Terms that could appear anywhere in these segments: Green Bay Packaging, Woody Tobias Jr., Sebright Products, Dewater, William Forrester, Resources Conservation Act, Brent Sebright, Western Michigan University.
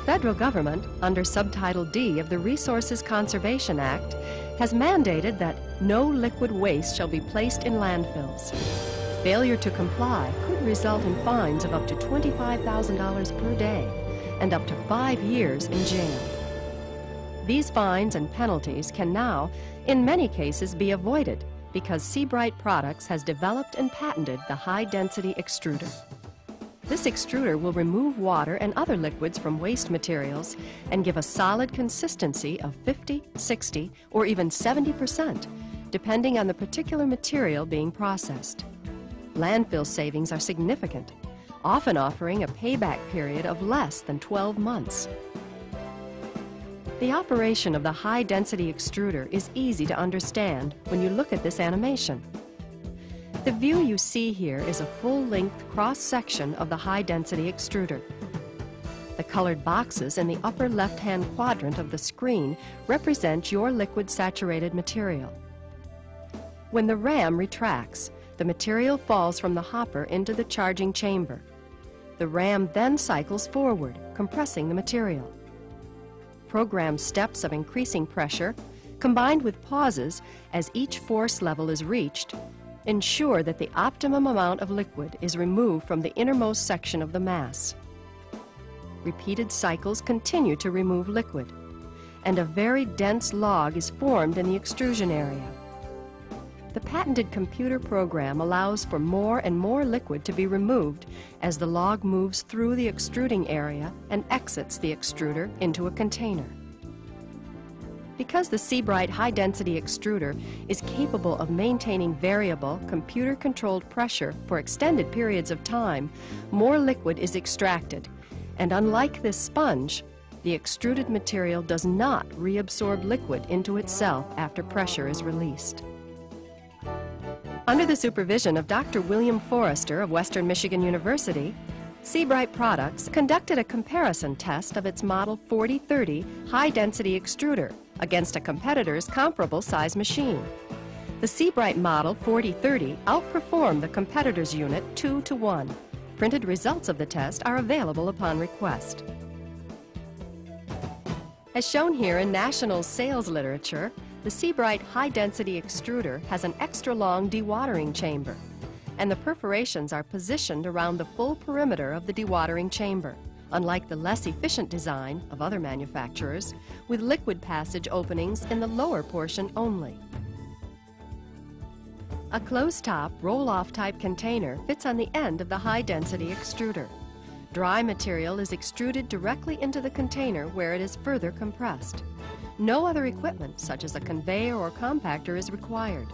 The federal government, under Subtitle D of the Resources Conservation Act, has mandated that no liquid waste shall be placed in landfills. Failure to comply could result in fines of up to $25,000 per day and up to 5 years in jail. These fines and penalties can now, in many cases, be avoided because Sebright Products has developed and patented the high-density extruder. This extruder will remove water and other liquids from waste materials and give a solid consistency of 50, 60, or even 70%, depending on the particular material being processed. Landfill savings are significant, often offering a payback period of less than 12 months. The operation of the high-density extruder is easy to understand when you look at this animation. The view you see here is a full-length cross-section of the high-density extruder. The colored boxes in the upper left-hand quadrant of the screen represent your liquid-saturated material. When the ram retracts, the material falls from the hopper into the charging chamber. The ram then cycles forward, compressing the material. Programmed steps of increasing pressure, combined with pauses as each force level is reached, ensure that the optimum amount of liquid is removed from the innermost section of the mass. Repeated cycles continue to remove liquid, and a very dense log is formed in the extrusion area. The patented computer program allows for more and more liquid to be removed as the log moves through the extruding area and exits the extruder into a container. Because the Sebright high-density extruder is capable of maintaining variable, computer-controlled pressure for extended periods of time, more liquid is extracted, and unlike this sponge, the extruded material does not reabsorb liquid into itself after pressure is released. Under the supervision of Dr. William Forrester of Western Michigan University, Sebright Products conducted a comparison test of its Model 4030 high-density extruder against a competitor's comparable size machine. The Sebright Model 4030 outperformed the competitor's unit 2-to-1. Printed results of the test are available upon request. As shown here in national sales literature, the Sebright high-density extruder has an extra-long dewatering chamber, and the perforations are positioned around the full perimeter of the dewatering chamber, unlike the less efficient design of other manufacturers, with liquid passage openings in the lower portion only. A closed-top, roll-off type container fits on the end of the high-density extruder. Dry material is extruded directly into the container where it is further compressed. No other equipment, such as a conveyor or compactor, is required.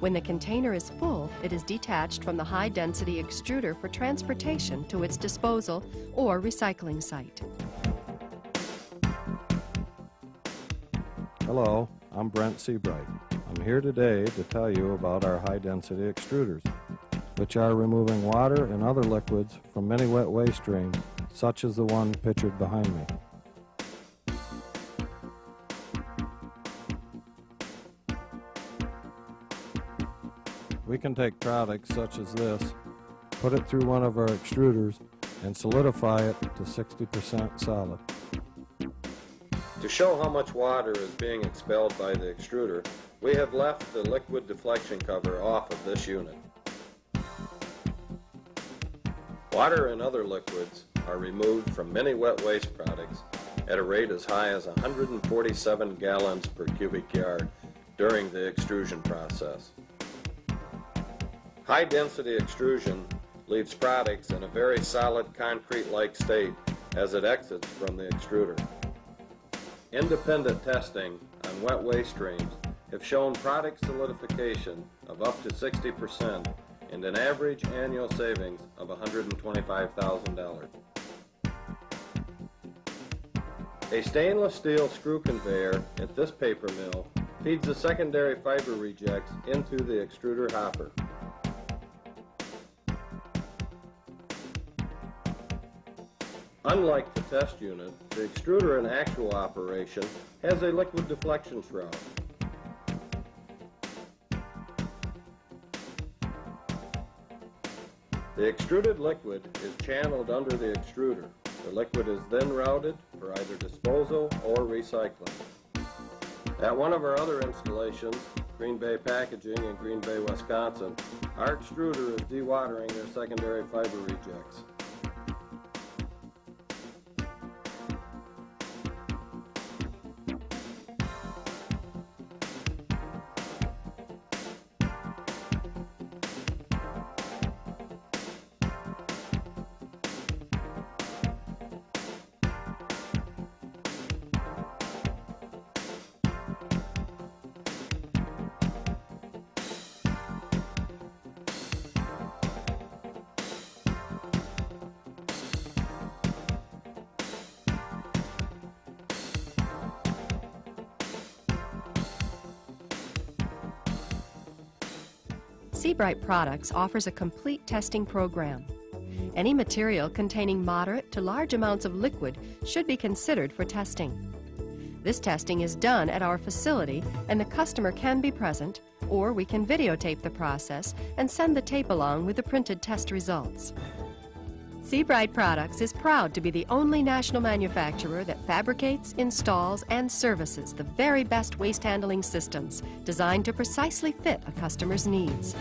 When the container is full, it is detached from the high-density extruder for transportation to its disposal or recycling site. Hello, I'm Brent Sebright. I'm here today to tell you about our high-density extruders, which are removing water and other liquids from many wet waste streams, such as the one pictured behind me. We can take products such as this, put it through one of our extruders, and solidify it to 60% solid. To show how much water is being expelled by the extruder, we have left the liquid deflection cover off of this unit. Water and other liquids are removed from many wet waste products at a rate as high as 147 gallons per cubic yard during the extrusion process. High-density extrusion leaves products in a very solid concrete-like state as it exits from the extruder. Independent testing on wet waste streams have shown product solidification of up to 60% and an average annual savings of $125,000. A stainless steel screw conveyor at this paper mill feeds the secondary fiber rejects into the extruder hopper. Unlike the test unit, the extruder in actual operation has a liquid deflection shroud. The extruded liquid is channeled under the extruder. The liquid is then routed for either disposal or recycling. At one of our other installations, Green Bay Packaging in Green Bay, Wisconsin, our extruder is dewatering their secondary fiber rejects. Sebright Products offers a complete testing program. Any material containing moderate to large amounts of liquid should be considered for testing. This testing is done at our facility and the customer can be present, or we can videotape the process and send the tape along with the printed test results. Sebright Products is proud to be the only national manufacturer that fabricates, installs, and services the very best waste handling systems designed to precisely fit a customer's needs.